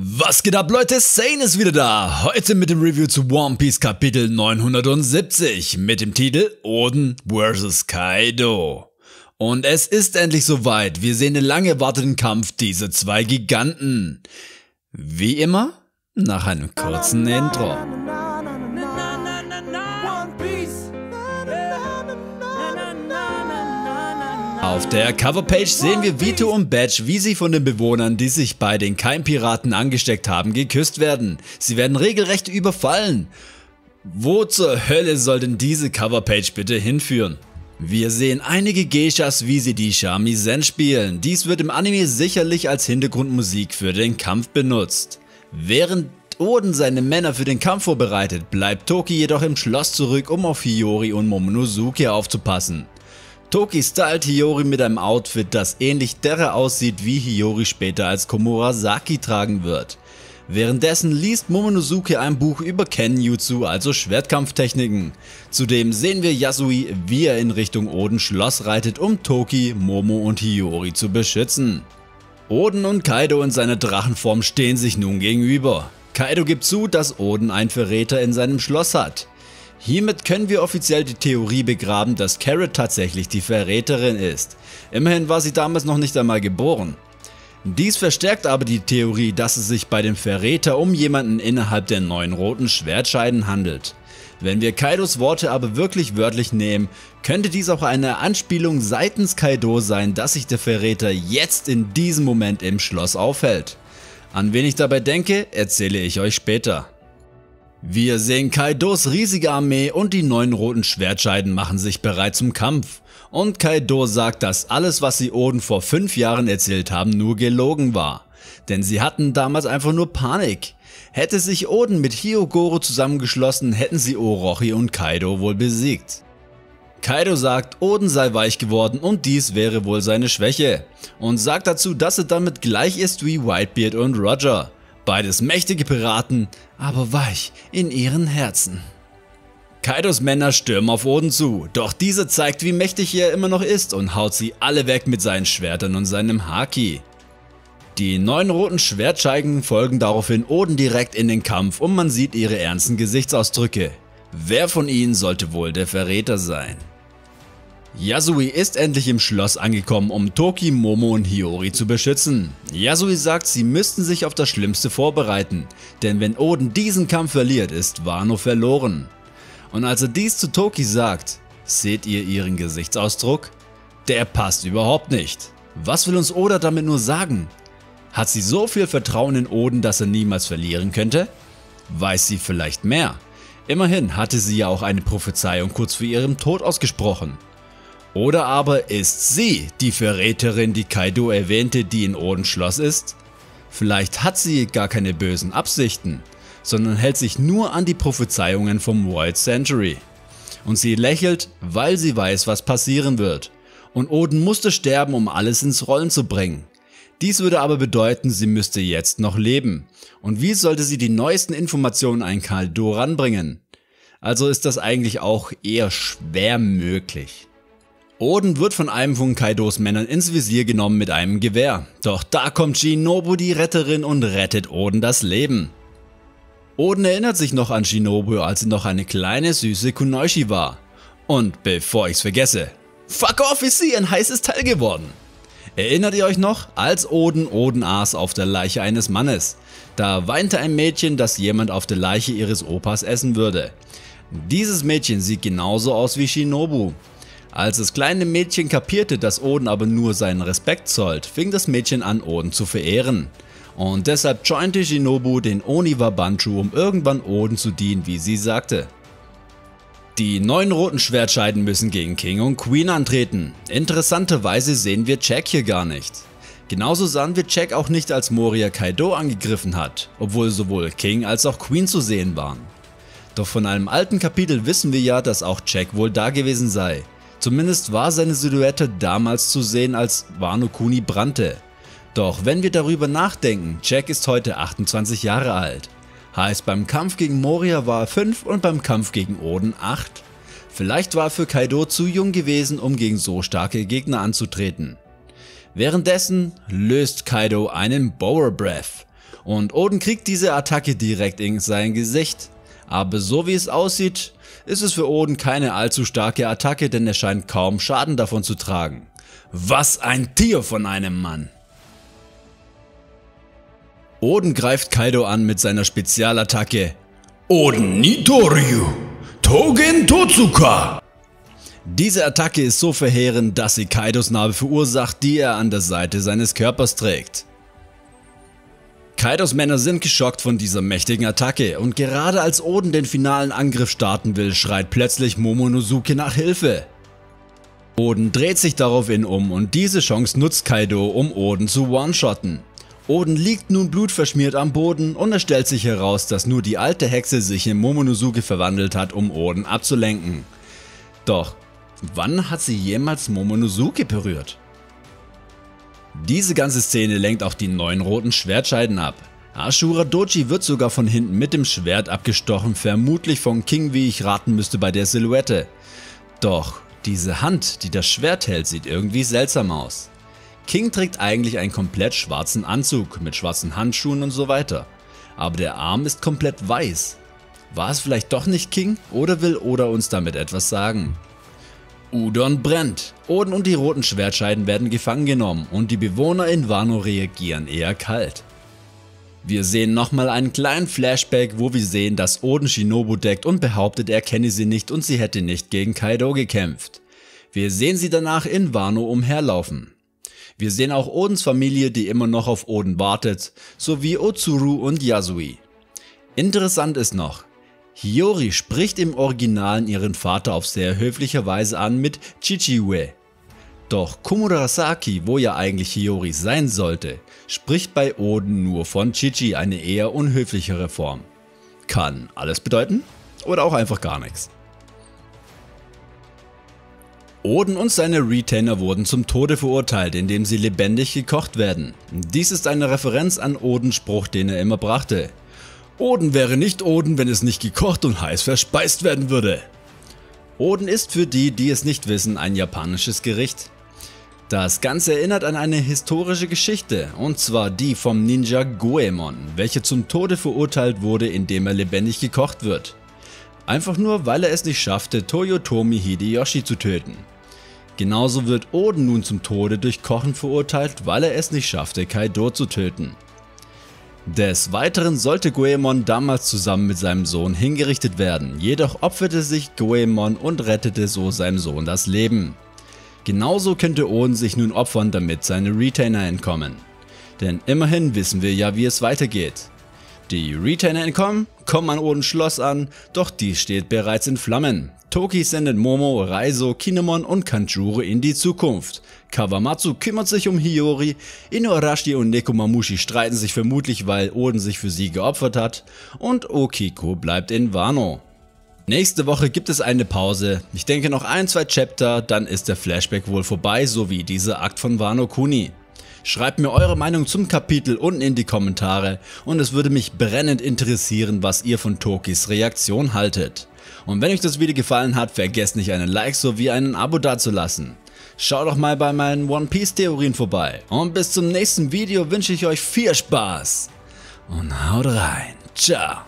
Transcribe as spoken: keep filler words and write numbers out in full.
Was geht ab, Leute? Sane ist wieder da. Heute mit dem Review zu One Piece Kapitel neunhundertsiebzig mit dem Titel Oden versus. Kaido. Und es ist endlich soweit. Wir sehen den lang erwarteten Kampf dieser zwei Giganten. Wie immer nach einem kurzen Intro. Auf der Coverpage sehen wir Vito und Badge, wie sie von den Bewohnern, die sich bei den Keimpiraten angesteckt haben, geküsst werden. Sie werden regelrecht überfallen. Wo zur Hölle soll denn diese Coverpage bitte hinführen? Wir sehen einige Geishas, wie sie die Shamisen spielen. Dies wird im Anime sicherlich als Hintergrundmusik für den Kampf benutzt. Während Oden seine Männer für den Kampf vorbereitet, bleibt Toki jedoch im Schloss zurück, um auf Hiyori und Momonosuke aufzupassen. Toki stylt Hiyori mit einem Outfit, das ähnlich derer aussieht, wie Hiyori später als Komurasaki tragen wird. Währenddessen liest Momonosuke ein Buch über Kenjutsu, also Schwertkampftechniken. Zudem sehen wir Yasui, wie er in Richtung Oden Schloss reitet, um Toki, Momo und Hiyori zu beschützen. Oden und Kaido in seiner Drachenform stehen sich nun gegenüber. Kaido gibt zu, dass Oden einen Verräter in seinem Schloss hat. Hiermit können wir offiziell die Theorie begraben, dass Carrot tatsächlich die Verräterin ist. Immerhin war sie damals noch nicht einmal geboren. Dies verstärkt aber die Theorie, dass es sich bei dem Verräter um jemanden innerhalb der neuen roten Schwertscheiden handelt. Wenn wir Kaidos Worte aber wirklich wörtlich nehmen, könnte dies auch eine Anspielung seitens Kaido sein, dass sich der Verräter jetzt in diesem Moment im Schloss aufhält. An wen ich dabei denke, erzähle ich euch später. Wir sehen Kaidos riesige Armee und die neuen roten Schwertscheiden machen sich bereit zum Kampf. Und Kaido sagt, dass alles, was sie Oden vor fünf Jahren erzählt haben, nur gelogen war. Denn sie hatten damals einfach nur Panik. Hätte sich Oden mit Hyogoro zusammengeschlossen, hätten sie Orochi und Kaido wohl besiegt. Kaido sagt, Oden sei weich geworden und dies wäre wohl seine Schwäche. Und sagt dazu, dass er damit gleich ist wie Whitebeard und Roger. Beides mächtige Piraten, aber weich in ihren Herzen. Kaidos Männer stürmen auf Oden zu, doch dieser zeigt, wie mächtig er immer noch ist und haut sie alle weg mit seinen Schwertern und seinem Haki. Die neun roten Schwertscheiden folgen daraufhin Oden direkt in den Kampf und man sieht ihre ernsten Gesichtsausdrücke. Wer von ihnen sollte wohl der Verräter sein? Yasui ist endlich im Schloss angekommen, um Toki, Momo und Hiyori zu beschützen. Yasui sagt, sie müssten sich auf das Schlimmste vorbereiten, denn wenn Oden diesen Kampf verliert, ist Wano verloren. Und als er dies zu Toki sagt, seht ihr ihren Gesichtsausdruck? Der passt überhaupt nicht. Was will uns Oda damit nur sagen? Hat sie so viel Vertrauen in Oden, dass er niemals verlieren könnte? Weiß sie vielleicht mehr? Immerhin hatte sie ja auch eine Prophezeiung kurz vor ihrem Tod ausgesprochen. Oder aber ist sie die Verräterin, die Kaido erwähnte, die in Odens Schloss ist? Vielleicht hat sie gar keine bösen Absichten, sondern hält sich nur an die Prophezeiungen vom Void Century. Und sie lächelt, weil sie weiß, was passieren wird. Und Oden musste sterben, um alles ins Rollen zu bringen. Dies würde aber bedeuten, sie müsste jetzt noch leben. Und wie sollte sie die neuesten Informationen an Kaido ranbringen? Also ist das eigentlich auch eher schwer möglich. Oden wird von einem von Kaidos Männern ins Visier genommen mit einem Gewehr. Doch da kommt Shinobu, die Retterin, und rettet Oden das Leben. Oden erinnert sich noch an Shinobu, als sie noch eine kleine, süße Kunoichi war. Und bevor ich's vergesse, fuck off, ist sie ein heißes Teil geworden. Erinnert ihr euch noch, als Oden Oden aß auf der Leiche eines Mannes? Da weinte ein Mädchen, dass jemand auf der Leiche ihres Opas essen würde. Dieses Mädchen sieht genauso aus wie Shinobu. Als das kleine Mädchen kapierte, dass Oden aber nur seinen Respekt zollt, fing das Mädchen an, Oden zu verehren. Und deshalb jointe Shinobu den Oni Wabanchu, um irgendwann Oden zu dienen, wie sie sagte. Die neuen roten Schwertscheiden müssen gegen King und Queen antreten. Interessanterweise sehen wir Jack hier gar nicht. Genauso sahen wir Jack auch nicht, als Moria Kaido angegriffen hat, obwohl sowohl King als auch Queen zu sehen waren. Doch von einem alten Kapitel wissen wir ja, dass auch Jack wohl da gewesen sei. Zumindest war seine Silhouette damals zu sehen, als Wano Kuni brannte. Doch wenn wir darüber nachdenken, Jack ist heute achtundzwanzig Jahre alt. Heißt, beim Kampf gegen Moria war er fünf und beim Kampf gegen Oden acht. Vielleicht war er für Kaido zu jung gewesen, um gegen so starke Gegner anzutreten. Währenddessen löst Kaido einen Bower Breath Und Oden kriegt diese Attacke direkt in sein Gesicht. Aber so wie es aussieht, ist es für Oden keine allzu starke Attacke, denn er scheint kaum Schaden davon zu tragen. Was ein Tier von einem Mann! Oden greift Kaido an mit seiner Spezialattacke Oden Nitoriu Togen Totsuka. Diese Attacke ist so verheerend, dass sie Kaidos Narbe verursacht, die er an der Seite seines Körpers trägt. Kaidos Männer sind geschockt von dieser mächtigen Attacke und gerade als Oden den finalen Angriff starten will, schreit plötzlich Momonosuke nach Hilfe. Oden dreht sich daraufhin um und diese Chance nutzt Kaido, um Oden zu one-shotten. Oden liegt nun blutverschmiert am Boden und es stellt sich heraus, dass nur die alte Hexe sich in Momonosuke verwandelt hat, um Oden abzulenken. Doch wann hat sie jemals Momonosuke berührt? Diese ganze Szene lenkt auch die neuen roten Schwertscheiden ab. Ashura Doji wird sogar von hinten mit dem Schwert abgestochen, vermutlich von King, wie ich raten müsste bei der Silhouette. Doch diese Hand, die das Schwert hält, sieht irgendwie seltsam aus. King trägt eigentlich einen komplett schwarzen Anzug mit schwarzen Handschuhen und so weiter. Aber der Arm ist komplett weiß. War es vielleicht doch nicht King oder will Oda uns damit etwas sagen? Udon brennt. Oden und die roten Schwertscheiden werden gefangen genommen und die Bewohner in Wano reagieren eher kalt. Wir sehen nochmal einen kleinen Flashback, wo wir sehen, dass Oden Shinobu deckt und behauptet, er kenne sie nicht und sie hätte nicht gegen Kaido gekämpft. Wir sehen sie danach in Wano umherlaufen. Wir sehen auch Odens Familie, die immer noch auf Oden wartet, sowie Otsuru und Yasui. Interessant ist noch, Hiyori spricht im Originalen ihren Vater auf sehr höfliche Weise an mit Chichiwe. Doch Komurasaki, wo ja eigentlich Hiyori sein sollte, spricht bei Oden nur von Chichi, eine eher unhöflichere Form. Kann alles bedeuten oder auch einfach gar nichts. Oden und seine Retainer wurden zum Tode verurteilt, indem sie lebendig gekocht werden. Dies ist eine Referenz an Odens Spruch, den er immer brachte. Oden wäre nicht Oden, wenn es nicht gekocht und heiß verspeist werden würde. Oden ist für die, die es nicht wissen, ein japanisches Gericht. Das Ganze erinnert an eine historische Geschichte, und zwar die vom Ninja Goemon, welcher zum Tode verurteilt wurde, indem er lebendig gekocht wird. Einfach nur, weil er es nicht schaffte, Toyotomi Hideyoshi zu töten. Genauso wird Oden nun zum Tode durch Kochen verurteilt, weil er es nicht schaffte, Kaido zu töten. Des Weiteren sollte Goemon damals zusammen mit seinem Sohn hingerichtet werden, jedoch opferte sich Goemon und rettete so seinem Sohn das Leben. Genauso könnte Oden sich nun opfern, damit seine Retainer entkommen. Denn immerhin wissen wir ja, wie es weitergeht. Die Retainer entkommen, kommen an Odens Schloss an, doch dies steht bereits in Flammen. Toki sendet Momo, Raizo, Kinemon und Kanjuro in die Zukunft. Kawamatsu kümmert sich um Hiyori, Inuarashi und Nekomamushi streiten sich vermutlich, weil Oden sich für sie geopfert hat und Okiko bleibt in Wano. Nächste Woche gibt es eine Pause, ich denke noch ein, zwei Chapter, dann ist der Flashback wohl vorbei, sowie dieser Akt von Wano Kuni. Schreibt mir eure Meinung zum Kapitel unten in die Kommentare und es würde mich brennend interessieren, was ihr von Tokis Reaktion haltet. Und wenn euch das Video gefallen hat, vergesst nicht einen Like sowie einen Abo dazulassen. Schaut doch mal bei meinen One Piece Theorien vorbei und bis zum nächsten Video wünsche ich euch viel Spaß und haut rein, ciao.